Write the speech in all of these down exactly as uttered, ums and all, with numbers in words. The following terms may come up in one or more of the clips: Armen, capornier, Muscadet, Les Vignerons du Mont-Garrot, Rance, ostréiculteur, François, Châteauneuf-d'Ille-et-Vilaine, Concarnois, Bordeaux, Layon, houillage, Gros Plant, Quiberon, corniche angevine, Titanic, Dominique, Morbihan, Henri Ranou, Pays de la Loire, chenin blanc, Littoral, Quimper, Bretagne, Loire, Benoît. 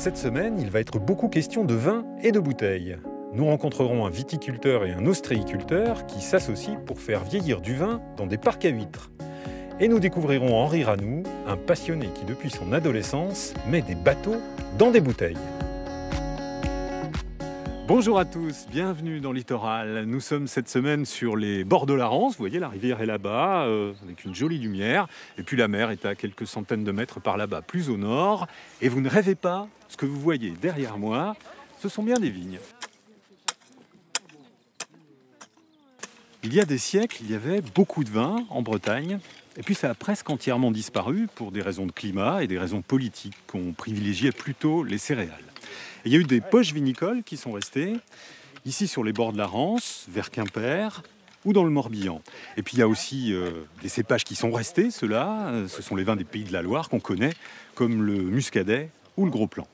Cette semaine, il va être beaucoup question de vin et de bouteilles. Nous rencontrerons un viticulteur et un ostréiculteur qui s'associent pour faire vieillir du vin dans des parcs à huîtres. Et nous découvrirons Henri Ranou, un passionné qui depuis son adolescence met des bateaux dans des bouteilles. Bonjour à tous, bienvenue dans Littoral. Nous sommes cette semaine sur les bords de la Rance. Vous voyez, la rivière est là-bas, euh, avec une jolie lumière. Et puis la mer est à quelques centaines de mètres par là-bas, plus au nord. Et vous ne rêvez pas, ce que vous voyez derrière moi, ce sont bien des vignes. Il y a des siècles, il y avait beaucoup de vins en Bretagne. Et puis ça a presque entièrement disparu pour des raisons de climat et des raisons politiques qu'on privilégiait plutôt les céréales. Et il y a eu des poches vinicoles qui sont restées, ici sur les bords de la Rance, vers Quimper ou dans le Morbihan. Et puis il y a aussi euh, des cépages qui sont restés, ceux-là, euh, ce sont les vins des Pays de la Loire qu'on connaît, comme le Muscadet ou le Gros Plant.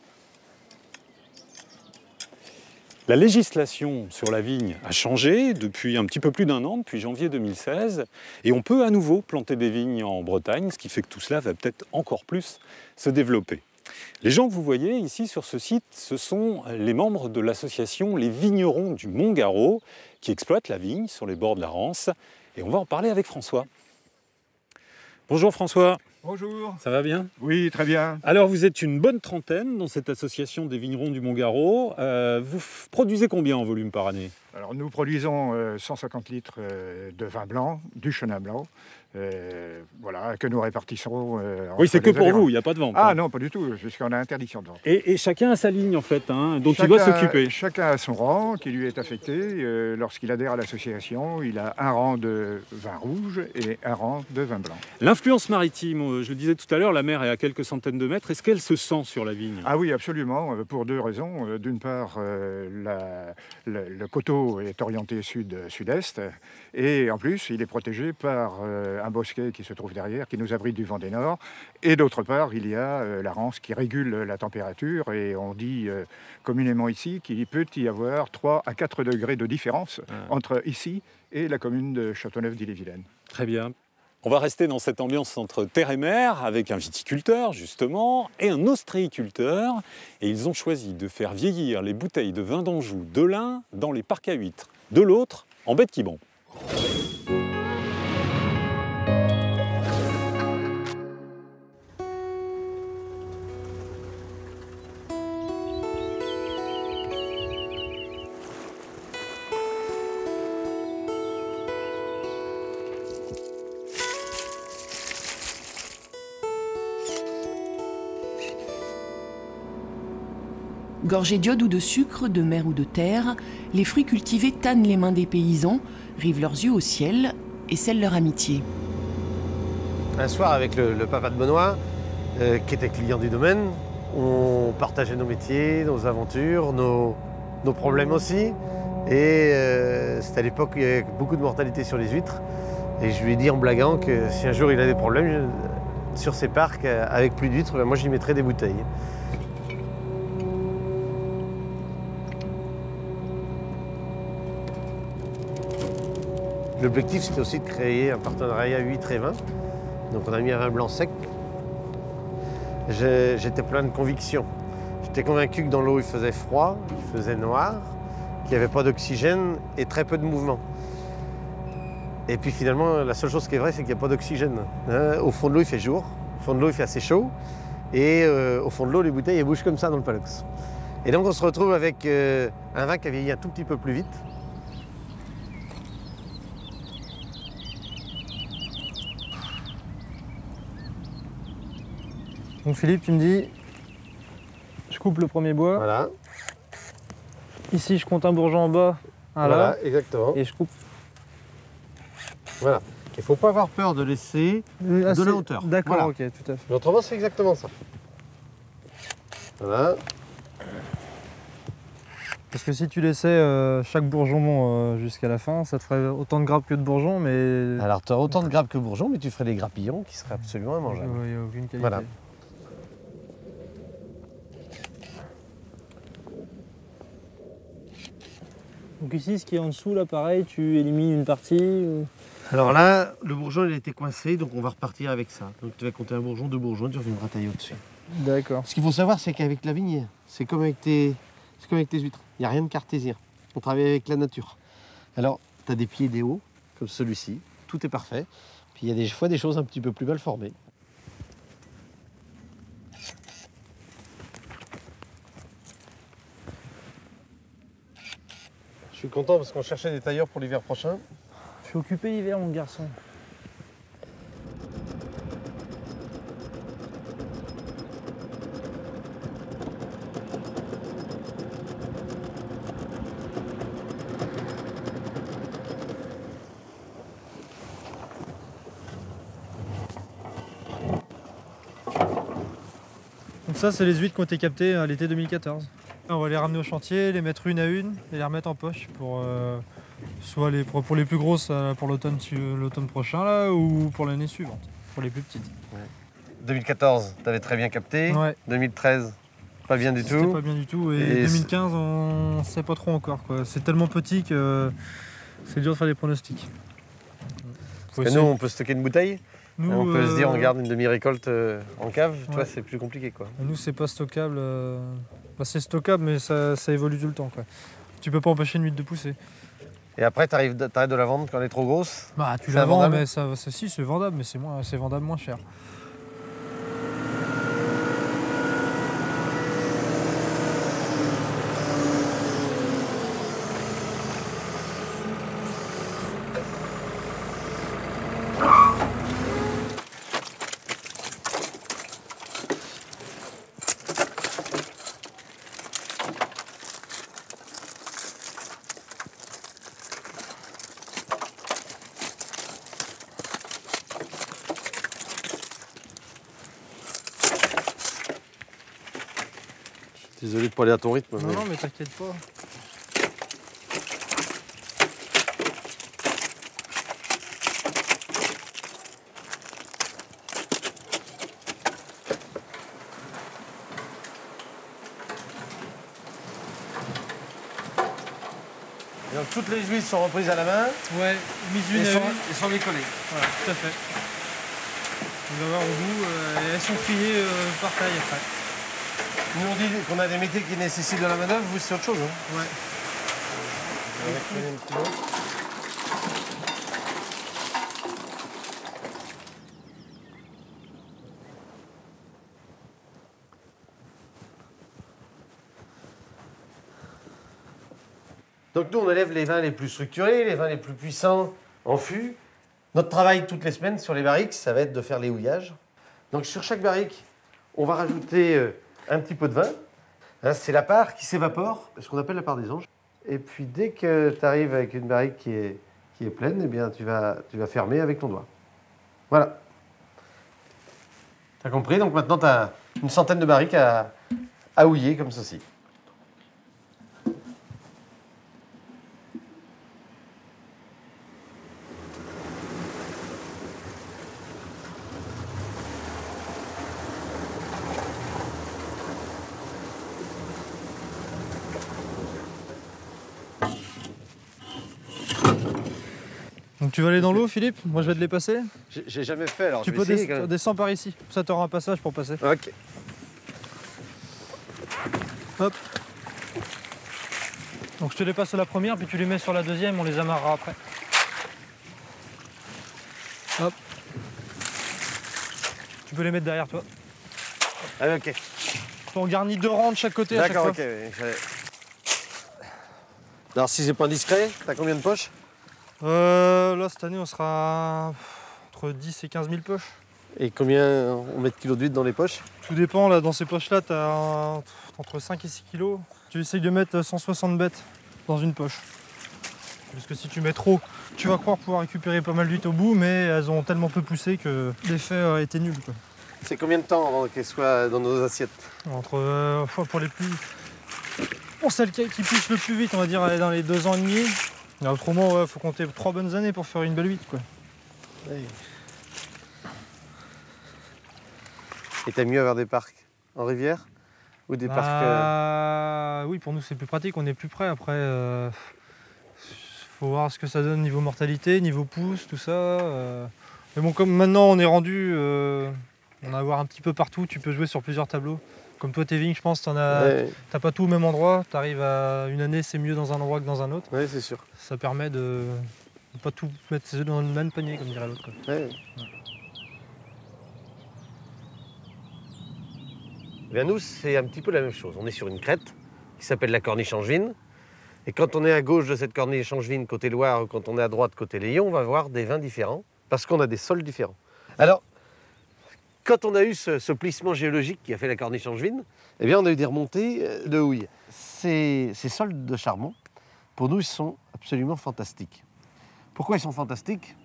La législation sur la vigne a changé depuis un petit peu plus d'un an, depuis janvier deux mille seize, et on peut à nouveau planter des vignes en Bretagne, ce qui fait que tout cela va peut-être encore plus se développer. Les gens que vous voyez ici sur ce site, ce sont les membres de l'association Les Vignerons du Mont-Garrot qui exploitent la vigne sur les bords de la Rance. Et on va en parler avec François. Bonjour François. Bonjour. Ça va bien? Oui, très bien. Alors vous êtes une bonne trentaine dans cette association des Vignerons du Mont-Garrot. Euh, vous produisez combien en volume par année? Alors nous produisons euh, cent cinquante litres euh, de vin blanc, du chenin blanc. Euh, voilà, que nous répartissons. Euh, oui, c'est que pour adhérents. Vous, il n'y a pas de vente. Ah hein. Non, pas du tout, puisqu'on a interdiction de vente. Et, et chacun a sa ligne, en fait, hein, dont chacun, il doit s'occuper. Chacun a son rang qui lui est affecté. Euh, Lorsqu'il adhère à l'association, il a un rang de vin rouge et un rang de vin blanc. L'influence maritime, je le disais tout à l'heure, la mer est à quelques centaines de mètres. Est-ce qu'elle se sent sur la vigne? Ah oui, absolument, pour deux raisons. D'une part, euh, la, le, le coteau est orienté sud-sud-est. Et en plus, il est protégé par... Euh, un bosquet qui se trouve derrière, qui nous abrite du vent des nords. Et d'autre part, il y a euh, la Rance qui régule la température. Et on dit euh, communément ici qu'il peut y avoir trois à quatre degrés de différence ah. entre ici et la commune de Châteauneuf-d'Ille-et-Vilaine. Très bien. On va rester dans cette ambiance entre terre et mer, avec un viticulteur, justement, et un ostréiculteur. Et ils ont choisi de faire vieillir les bouteilles de vin d'Anjou de l'un dans les parcs à huîtres, de l'autre en baie de Quiberon. Gorgés d'iode ou de sucre, de mer ou de terre, les fruits cultivés tannent les mains des paysans, rivent leurs yeux au ciel et scellent leur amitié. Un soir, avec le, le papa de Benoît, euh, qui était client du domaine, on partageait nos métiers, nos aventures, nos, nos problèmes aussi. Et euh, c'était à l'époque où il y avait beaucoup de mortalité sur les huîtres. Et je lui ai dit en blaguant que si un jour il a des problèmes je, sur ces parcs, avec plus d'huîtres, ben moi j'y mettrais des bouteilles. L'objectif, c'était aussi de créer un partenariat huîtres et vins. Donc on a mis un vin blanc sec. J'étais plein de convictions. J'étais convaincu que dans l'eau, il faisait froid, il faisait noir, qu'il n'y avait pas d'oxygène et très peu de mouvement. Et puis finalement, la seule chose qui est vraie, c'est qu'il n'y a pas d'oxygène. Hein, au fond de l'eau, il fait jour. Au fond de l'eau, il fait assez chaud. Et euh, au fond de l'eau, les bouteilles, elles bougent comme ça dans le palox. Et donc on se retrouve avec euh, un vin qui a vieilli un tout petit peu plus vite. Donc Philippe, tu me dis, je coupe le premier bois. Voilà. Ici, je compte un bourgeon en bas, un voilà, là. Exactement. Et je coupe. Voilà. Il ne faut pas avoir peur de laisser Assez... de la hauteur. D'accord, voilà. Ok, tout à fait. L'autrement, c'est exactement ça. Voilà. Parce que si tu laissais euh, chaque bourgeon euh, jusqu'à la fin, ça te ferait autant de grappes que de bourgeons, mais... Alors, tu aurais autant de grappes que bourgeons, mais tu ferais des grappillons qui seraient absolument immangeables. Il n'y a aucune qualité. Voilà. Donc ici, ce qui est en dessous, là, pareil, tu élimines une partie ou... Alors là, le bourgeon, il a été coincé, donc on va repartir avec ça. Donc tu vas compter un bourgeon, deux bourgeons, tu reviendras tailler au-dessus. D'accord. Ce qu'il faut savoir, c'est qu'avec la vigne, c'est comme avec tes, c'est comme avec tes huîtres. Il n'y a rien de cartésien. On travaille avec la nature. Alors, tu as des pieds et des hauts, comme celui-ci. Tout est parfait. Puis il y a des fois des choses un petit peu plus mal formées. Je suis content parce qu'on cherchait des tailleurs pour l'hiver prochain. Je suis occupé l'hiver, mon garçon. Donc ça, c'est les huîtres qui ont été captées à l'été deux mille quatorze. On va les ramener au chantier, les mettre une à une et les remettre en poche pour euh, soit les, pour, pour les plus grosses pour l'automne prochain là, ou pour l'année suivante, pour les plus petites. Ouais. deux mille quatorze, tu avais très bien capté. Ouais. deux mille treize, pas bien du tout. C'était pas bien du tout. Et, et deux mille quinze, on sait pas trop encore. C'est tellement petit que c'est dur de faire des pronostics. Parce que nous, on peut stocker une bouteille. Nous, on peut euh... se dire on garde une demi-récolte en cave. Ouais. Toi, c'est plus compliqué, quoi. Nous, c'est pas stockable. Euh... Bah, c'est stockable, mais ça, ça évolue tout le temps, quoi. Tu peux pas empêcher une huître de pousser. Et après, t'arrives de, t'arrêtes de la vendre quand elle est trop grosse? Bah, tu la vends, mais ça, ça, si, c'est vendable, mais c'est moins, c'est vendable moins cher. Désolé de pas aller à ton rythme. Non, mais, non, mais t'inquiète pas. Et donc toutes les huîtres sont reprises à la main. Ouais, mises une à une. Et sont décollées. Voilà, tout à fait. On va voir au bout. Euh, elles sont pliées euh, par taille après. Nous, on dit qu'on a des métiers qui nécessitent de la main-d'œuvre, vous, c'est autre chose, hein? Ouais. Euh, Donc, nous, on élève les vins les plus structurés, les vins les plus puissants en fût. Notre travail toutes les semaines sur les barriques, ça va être de faire les houillages. Donc, sur chaque barrique, on va rajouter... Euh, un petit peu de vin. Là, c'est la part qui s'évapore, ce qu'on appelle la part des anges. Et puis, dès que tu arrives avec une barrique qui est, qui est pleine, eh bien, tu vas, tu vas fermer avec ton doigt. Voilà. T'as compris? Donc maintenant, tu as une centaine de barriques à, à houiller comme ceci. Tu vas aller dans l'eau, Philippe? Moi, je vais te les passer. J'ai jamais fait, alors tu peux descendre descend par ici. Ça t'aura un passage pour passer. Ok. Hop. Donc, je te les passe sur la première, puis tu les mets sur la deuxième. On les amarrera après. Hop. Tu peux les mettre derrière toi. Ah, ok. On garnit deux rangs de chaque côté. D'accord, ok. Alors, si c'est pas indiscret, t'as combien de poches? Euh, là, cette année, on sera entre dix et quinze mille poches. Et combien on met de kilos d'huile dans les poches? Tout dépend. Là, dans ces poches-là, tu as entre cinq et six kilos. Tu essayes de mettre cent soixante bêtes dans une poche. Parce que si tu mets trop, tu vas croire pouvoir récupérer pas mal d'huile au bout, mais elles ont tellement peu poussé que l'effet était nul, quoi. C'est combien de temps avant qu'elles soient dans nos assiettes? Entre, euh, pour les plus... Pour celles qui poussent le plus vite, on va dire, dans les deux ans et demi. Alors, autrement, il ouais, faut compter trois bonnes années pour faire une belle huître, quoi. Ouais. Et t'as mieux avoir des parcs en rivière ou des bah, parcs... Euh... Oui, pour nous, c'est plus pratique, on est plus près. Après, il euh, faut voir ce que ça donne niveau mortalité, niveau pousse, tout ça. Euh... Mais bon, comme maintenant, on est rendu... Euh, On a à voir un petit peu partout, tu peux jouer sur plusieurs tableaux. Comme toi, tes vignes, je pense, tu n'as ouais. pas tout au même endroit. Tu arrives à une année, c'est mieux dans un endroit que dans un autre. Oui, c'est sûr. Ça permet de ne pas tout mettre ses œufs dans le même panier, comme dirait l'autre. Ouais. Ouais. Eh bien, nous, c'est un petit peu la même chose. On est sur une crête qui s'appelle la corniche angevine. Et quand on est à gauche de cette corniche angevine, côté Loire, ou quand on est à droite, côté Layon, on va voir des vins différents parce qu'on a des sols différents. Alors, quand on a eu ce, ce plissement géologique qui a fait la corniche angevine, eh bien, on a eu des remontées de houille. Ces, ces sols de Charmont, pour nous, ils sont absolument fantastiques. Pourquoi ils sont fantastiques?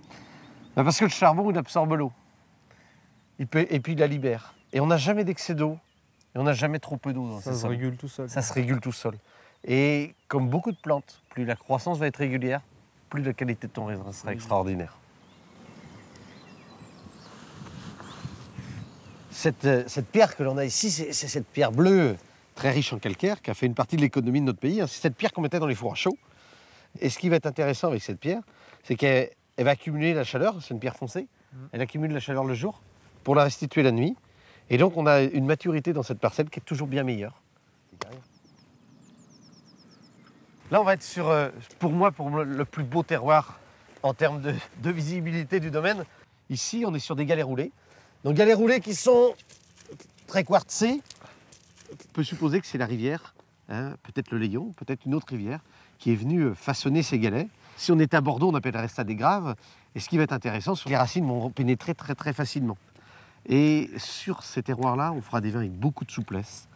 Ben parce que le charbon, il absorbe l'eau. Et puis, il la libère. Et on n'a jamais d'excès d'eau. Et on n'a jamais trop peu d'eau dans ces sols. Ça se régule tout seul. Ça se régule tout seul. Et comme beaucoup de plantes, plus la croissance va être régulière, plus la qualité de ton raisin sera extraordinaire. Cette, cette pierre que l'on a ici, c'est cette pierre bleue, très riche en calcaire, qui a fait une partie de l'économie de notre pays. C'est cette pierre qu'on mettait dans les fours à chaud. Et ce qui va être intéressant avec cette pierre, c'est qu'elle va accumuler la chaleur. C'est une pierre foncée. Elle accumule la chaleur le jour pour la restituer la nuit. Et donc, on a une maturité dans cette parcelle qui est toujours bien meilleure. Là, on va être sur, pour moi, pour le plus beau terroir en termes de, de visibilité du domaine. Ici, on est sur des galets roulés. Donc, galets roulés qui sont très quartzés. On peut supposer que c'est la rivière, hein, peut-être le Layon, peut-être une autre rivière, qui est venue façonner ces galets. Si on est à Bordeaux, on appellerait ça des graves. Et ce qui va être intéressant, c'est que les racines vont pénétrer très, très facilement. Et sur ces terroirs-là, on fera des vins avec beaucoup de souplesse,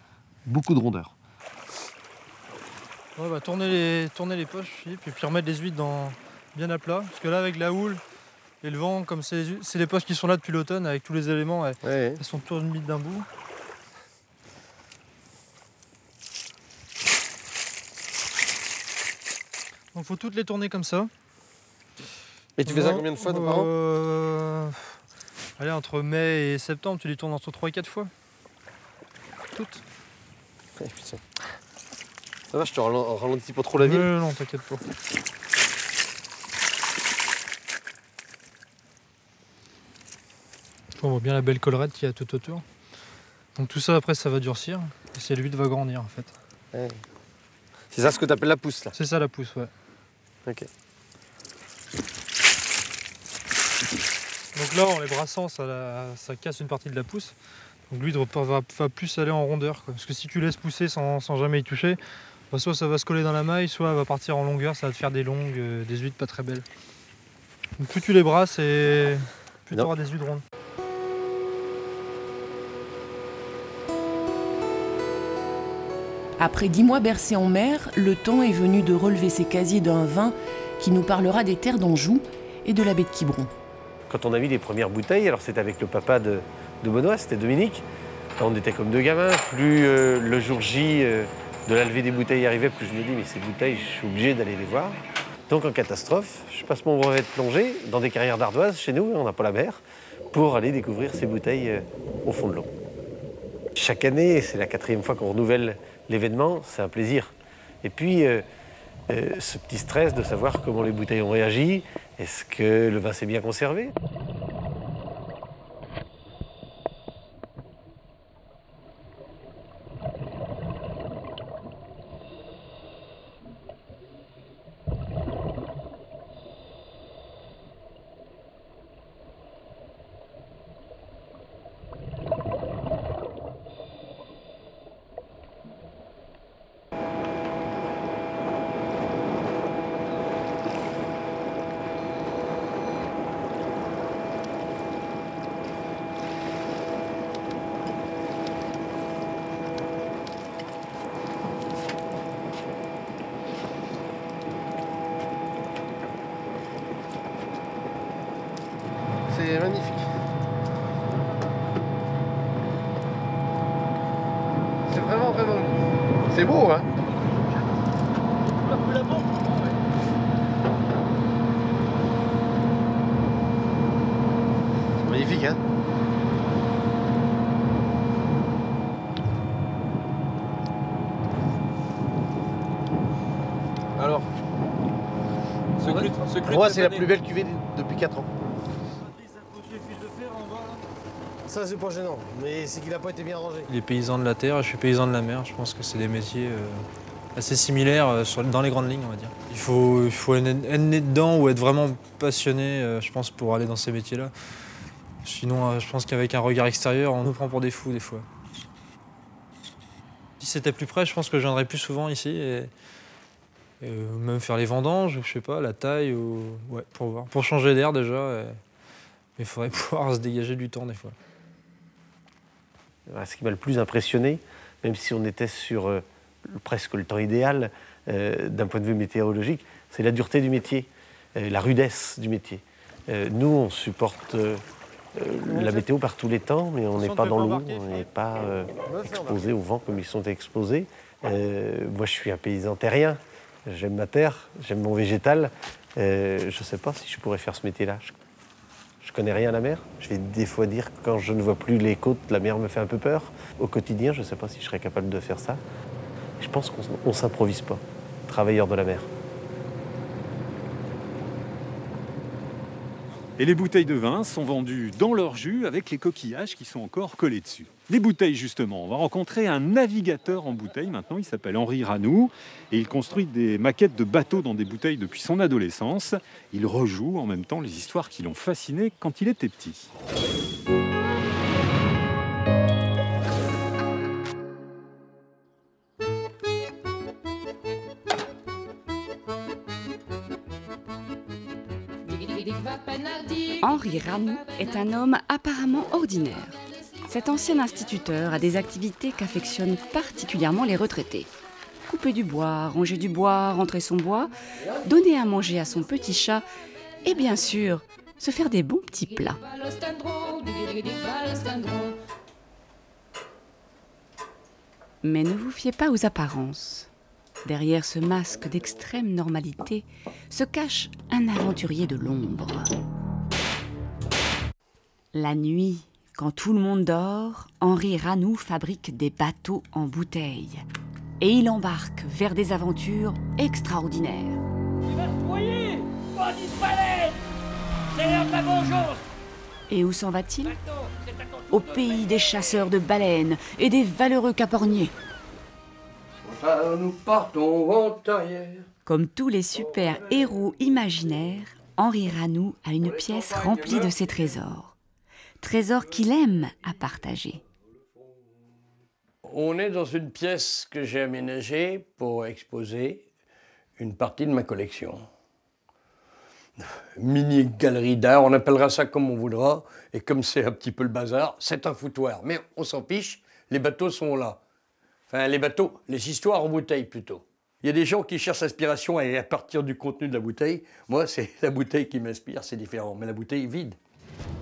beaucoup de rondeur. Ouais, bah, tourner, les, tourner les poches, Philippe, et puis remettre les huîtres dans, bien à plat. Parce que là, avec la houle et le vent, comme c'est les poches qui sont là depuis l'automne, avec tous les éléments, elles, ouais, elles sont tournées d'un bout. Donc, il faut toutes les tourner comme ça. Et tu fais ça combien de fois euh, par an euh, Allez, entre mai et septembre, tu les tournes entre trois et quatre fois. Toutes. Ouais, putain. Ça va, je te ralentis pas trop la ville. Non, non, t'inquiète pas. On voit bien la belle collerette qu'il y a tout autour. Donc tout ça, après, ça va durcir. Et c'est l'huile va grandir, en fait. Ouais. C'est ça ce que t'appelles la pousse, là? C'est ça, la pousse, ouais. Ok. Donc là, en les brassant, ça, la, ça casse une partie de la pousse. Donc l'huile va, va plus aller en rondeur, quoi. Parce que si tu laisses pousser sans, sans jamais y toucher, bah soit ça va se coller dans la maille, soit elle va partir en longueur, ça va te faire des longues, euh, des huîtres pas très belles. Donc plus tu les brasses et plus tu auras des huîtres rondes. Après dix mois bercés en mer, le temps est venu de relever ces casiers d'un vin qui nous parlera des terres d'Anjou et de la baie de Quiberon. Quand on a vu les premières bouteilles, alors c'était avec le papa de, de Benoît, c'était Dominique. On était comme deux gamins. Plus euh, le jour J, euh, de la levée des bouteilles arrivait, plus je me dis, mais ces bouteilles, je suis obligé d'aller les voir. Donc en catastrophe, je passe mon brevet de plongée dans des carrières d'ardoises chez nous, on n'a pas la mer, pour aller découvrir ces bouteilles euh, au fond de l'eau. Chaque année, c'est la quatrième fois qu'on renouvelle l'événement, c'est un plaisir. Et puis, euh, euh, ce petit stress de savoir comment les bouteilles ont réagi, est-ce que le vin s'est bien conservé? Pour moi, c'est la plus belle cuvée depuis quatre ans. Ça, c'est pas gênant, mais c'est qu'il n'a pas été bien rangé. Il est paysan de la terre, je suis paysan de la mer. Je pense que c'est des métiers euh, assez similaires euh, sur, dans les grandes lignes, on va dire. Il faut, il faut être, être né dedans ou être vraiment passionné, euh, je pense, pour aller dans ces métiers-là. Sinon, euh, je pense qu'avec un regard extérieur, on nous prend pour des fous, des fois. Si c'était plus près, je pense que je viendrais plus souvent ici. Et... Et même faire les vendanges, je sais pas, la taille, ou... ouais, pour voir. Pour changer d'air déjà, et... mais il faudrait pouvoir se dégager du temps des fois. Ce qui m'a le plus impressionné, même si on était sur euh, presque le temps idéal euh, d'un point de vue météorologique, c'est la dureté du métier, euh, la rudesse du métier. Euh, nous, on supporte euh, euh, la météo par tous les temps, mais on n'est pas dans l'eau, on n'est pas euh, exposé au vent comme ils sont exposés. Euh, moi, je suis un paysan terrien. J'aime ma terre, j'aime mon végétal. Euh, je ne sais pas si je pourrais faire ce métier-là. Je, je connais rien à la mer. Je vais des fois dire que quand je ne vois plus les côtes, la mer me fait un peu peur. Au quotidien, je ne sais pas si je serais capable de faire ça. Je pense qu'on ne s'improvise pas, travailleur de la mer. Et les bouteilles de vin sont vendues dans leur jus avec les coquillages qui sont encore collés dessus. Des bouteilles, justement. On va rencontrer un navigateur en bouteilles maintenant. Il s'appelle Henri Ranou et il construit des maquettes de bateaux dans des bouteilles depuis son adolescence. Il rejoue en même temps les histoires qui l'ont fasciné quand il était petit. Henri Ranou est un homme apparemment ordinaire. Cet ancien instituteur a des activités qu'affectionnent particulièrement les retraités. Couper du bois, ranger du bois, rentrer son bois, donner à manger à son petit chat et bien sûr, se faire des bons petits plats. Mais ne vous fiez pas aux apparences. Derrière ce masque d'extrême normalité se cache un aventurier de l'ombre. La nuit, quand tout le monde dort, Henri Ranou fabrique des bateaux en bouteilles. Et il embarque vers des aventures extraordinaires. Tu vas te brouiller, bandit de palais ! C'est l'heure de la vengeance ! Et où s'en va-t-il ? Au pays des chasseurs de baleines et des valeureux caporniers. Nous partons en arrière. Comme tous les super-héros imaginaires, Henri Ranou a une pièce remplie de ses trésors. Trésor qu'il aime à partager. On est dans une pièce que j'ai aménagée pour exposer une partie de ma collection. Mini galerie d'art, on appellera ça comme on voudra, et comme c'est un petit peu le bazar, c'est un foutoir. Mais on s'en fiche, les bateaux sont là. Enfin, les bateaux, les histoires en bouteille plutôt. Il y a des gens qui cherchent l'inspiration à partir du contenu de la bouteille. Moi, c'est la bouteille qui m'inspire, c'est différent, mais la bouteille est vide.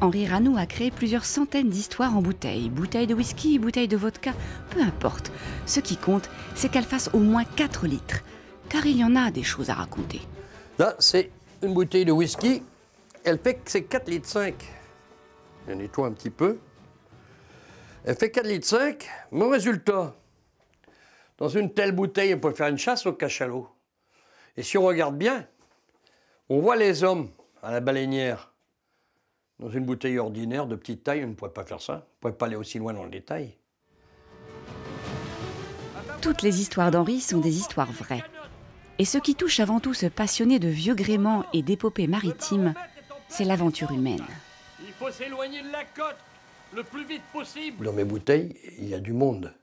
Henri Ranou a créé plusieurs centaines d'histoires en bouteilles. Bouteilles de whisky, bouteilles de vodka, peu importe. Ce qui compte, c'est qu'elles fassent au moins quatre litres. Car il y en a des choses à raconter. Là, c'est une bouteille de whisky. Elle fait que c'est quatre litres cinq. Je nettoie un petit peu. Elle fait quatre litres cinq. Mon résultat, dans une telle bouteille, on peut faire une chasse au cachalot. Et si on regarde bien, on voit les hommes à la baleinière. Dans une bouteille ordinaire de petite taille, on ne pourrait pas faire ça. On ne pourrait pas aller aussi loin dans le détail. Toutes les histoires d'Henri sont des histoires vraies. Et ce qui touche avant tout ce passionné de vieux gréements et d'épopées maritimes, c'est l'aventure humaine. Il faut s'éloigner de la côte le plus vite possible. Dans mes bouteilles, il y a du monde.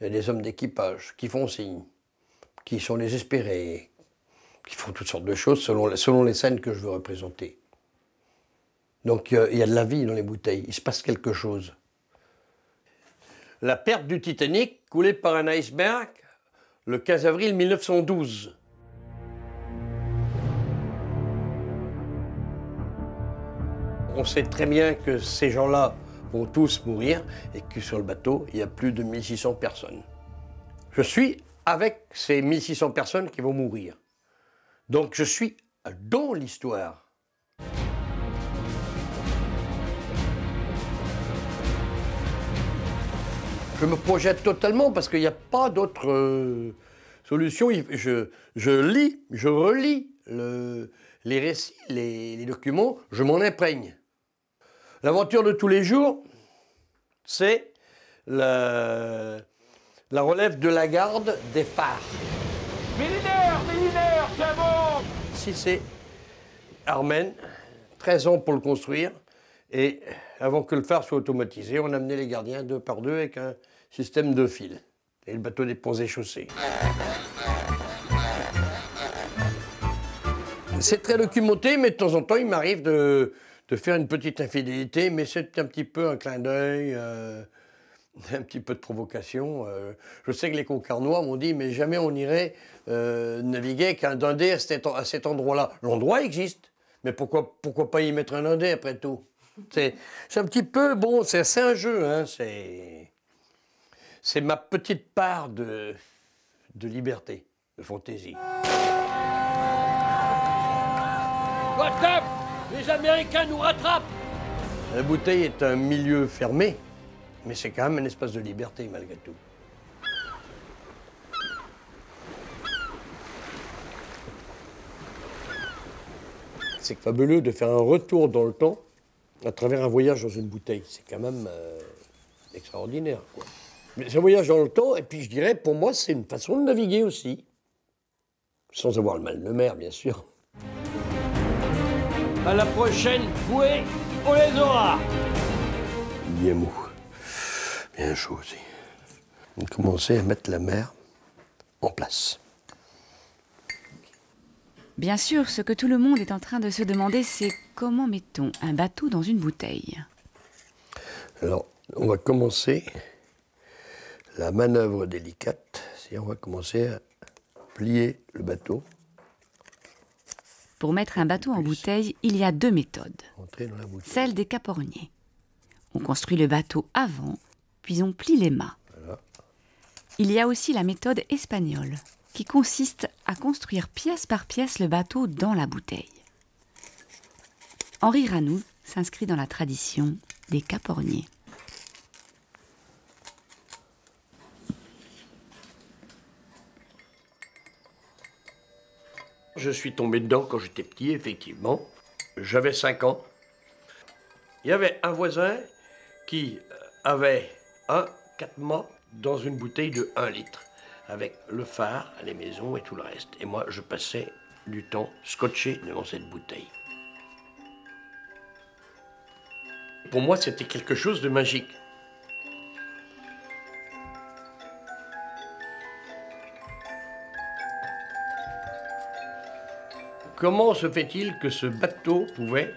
Il y a des hommes d'équipage qui font signe, qui sont désespérés, qui font toutes sortes de choses selon, selon les scènes que je veux représenter. Donc, il y a de la vie dans les bouteilles, il se passe quelque chose. La perte du Titanic, coulée par un iceberg, le quinze avril mille neuf cent douze. On sait très bien que ces gens-là vont tous mourir et que sur le bateau, il y a plus de mille six cents personnes. Je suis avec ces mille six cents personnes qui vont mourir. Donc, je suis dans l'histoire. Je me projette totalement parce qu'il n'y a pas d'autre euh, solution. Je, je lis, je relis le, les récits, les, les documents, je m'en imprègne. L'aventure de tous les jours, c'est la relève de la garde des phares. Millinaire, millinaire, c'est bon. Si c'est Armen, treize ans pour le construire, et avant que le phare soit automatisé, on amenait les gardiens deux par deux avec un système de fil. Et le bateau des ponts et chaussées. C'est très documenté, mais de temps en temps, il m'arrive de, de faire une petite infidélité, mais c'est un petit peu un clin d'œil, euh, un petit peu de provocation. Euh. Je sais que les Concarnois m'ont dit, mais jamais on irait euh, naviguer qu'un dindé à cet, à cet endroit-là. L'endroit existe, mais pourquoi, pourquoi pas y mettre un dindé après tout? C'est un petit peu, bon, c'est un jeu, hein, c'est... C'est ma petite part de, de liberté, de fantaisie. What up? Les Américains nous rattrapent! La bouteille est un milieu fermé, mais c'est quand même un espace de liberté malgré tout. C'est fabuleux de faire un retour dans le temps à travers un voyage dans une bouteille. C'est quand même euh, extraordinaire, quoi. C'est un voyage dans le temps, et puis je dirais, pour moi, c'est une façon de naviguer aussi. Sans avoir le mal de mer, bien sûr. À la prochaine fouée, on les aura. Bien mou. Bien chaud aussi. On commençait à mettre la mer en place. Bien sûr, ce que tout le monde est en train de se demander, c'est comment mettons un bateau dans une bouteille? Alors, on va commencer... La manœuvre délicate, c'est on va commencer à plier le bateau. Pour mettre un bateau en bouteille, il y a deux méthodes. Celle des caporniers. On construit le bateau avant, puis on plie les mâts. Voilà. Il y a aussi la méthode espagnole, qui consiste à construire pièce par pièce le bateau dans la bouteille. Henri Ranou s'inscrit dans la tradition des caporniers. Je suis tombé dedans quand j'étais petit, effectivement. J'avais cinq ans. Il y avait un voisin qui avait un quatre mâts dans une bouteille de un litre, avec le phare, les maisons et tout le reste. Et moi, je passais du temps scotché devant cette bouteille. Pour moi, c'était quelque chose de magique. Comment se fait-il que ce bateau pouvait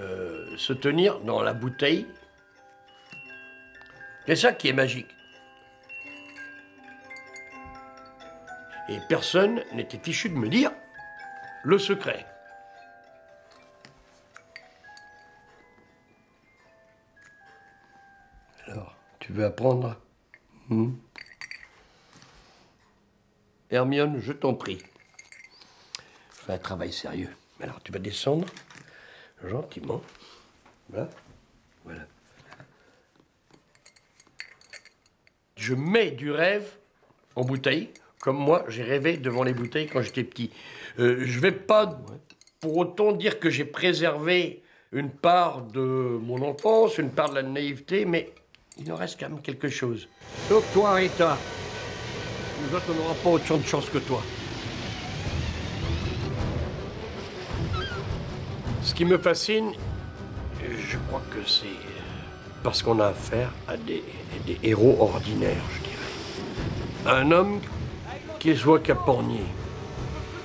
euh, se tenir dans la bouteille? C'est ça qui est magique. Et personne n'était fichu de me dire le secret. Alors, tu veux apprendre? hmm. Hermione, je t'en prie. Un travail sérieux. Alors, tu vas descendre gentiment. Voilà. Voilà. Je mets du rêve en bouteille, comme moi, j'ai rêvé devant les bouteilles quand j'étais petit. Euh, je ne vais pas pour autant dire que j'ai préservé une part de mon enfance, une part de la naïveté, mais il en reste quand même quelque chose. Donc toi, Rita, nous autres, on n'aura pas autant de chance que toi. Ce qui me fascine, je crois que c'est parce qu'on a affaire à des, des héros ordinaires, je dirais. Un homme qu'il soit capornier,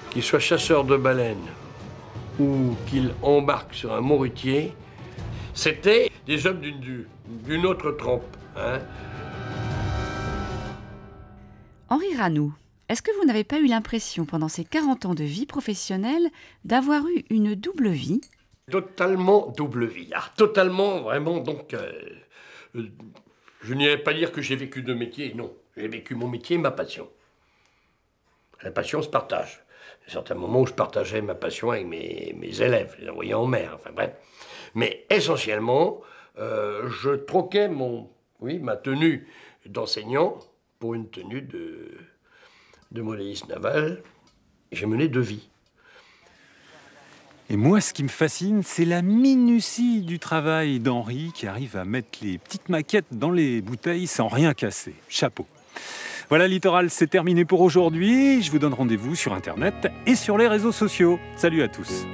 qu'il soit chasseur de baleines ou qu'il embarque sur un morutier, c'était des hommes d'une autre trempe. Hein. Henri Ranou. Est-ce que vous n'avez pas eu l'impression, pendant ces quarante ans de vie professionnelle, d'avoir eu une double vie? Totalement double vie. Ah, totalement, vraiment, donc... Euh, euh, je n'irai pas dire que j'ai vécu deux métiers, non. J'ai vécu mon métier et ma passion. La passion se partage. Il y a certains moments où je partageais ma passion avec mes, mes élèves, les envoyais en mer, enfin bref. Mais essentiellement, euh, je troquais mon, oui, ma tenue d'enseignant pour une tenue de... de modéliste naval, j'ai mené deux vies. Et moi, ce qui me fascine, c'est la minutie du travail d'Henri qui arrive à mettre les petites maquettes dans les bouteilles sans rien casser. Chapeau. Voilà, Littoral, c'est terminé pour aujourd'hui. Je vous donne rendez-vous sur Internet et sur les réseaux sociaux. Salut à tous.